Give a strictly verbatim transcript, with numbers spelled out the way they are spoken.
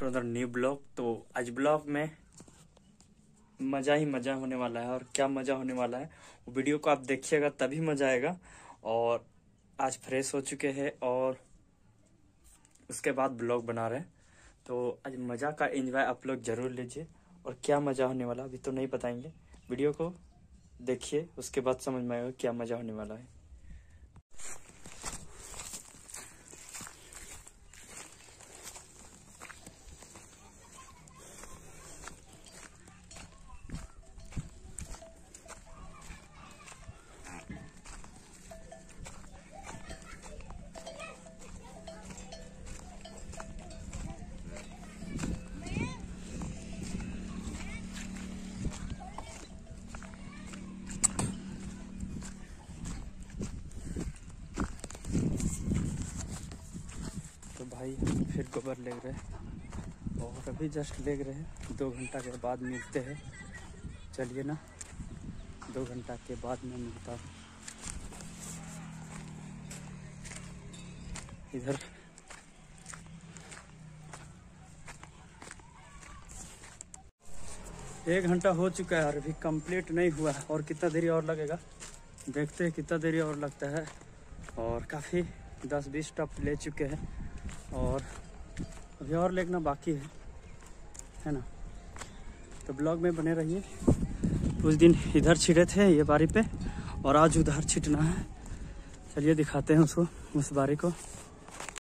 To another new blog. तो आज blog में मज़ा ही मज़ा होने वाला है, और क्या मज़ा होने वाला है वो वीडियो को आप देखिएगा तभी मज़ा आएगा। और आज फ्रेश हो चुके हैं और उसके बाद ब्लॉग बना रहे हैं, तो आज मज़ा का एंजॉय आप लोग ज़रूर लीजिए। और क्या मज़ा होने वाला अभी तो नहीं बताएंगे, वीडियो को देखिए उसके बाद समझ में आएगा क्या मज़ा होने वाला है। भाई फिर गोबर ले रहे हैं और अभी जस्ट ले रहे हैं, दो घंटा के बाद मिलते हैं। चलिए ना, दो घंटा के बाद मैं मिलता हूँ। इधर एक घंटा हो चुका है और अभी कंप्लीट नहीं हुआ है, और कितना देरी और लगेगा देखते हैं, कितना देरी और लगता है। और काफ़ी दस बीस टप ले चुके हैं और अभी और लेना बाकी है है ना। तो ब्लॉग में बने रहिए। उस दिन इधर छिड़े थे ये बारी पे, और आज उधर छिटना है। चलिए दिखाते हैं उसको, उस बारी को।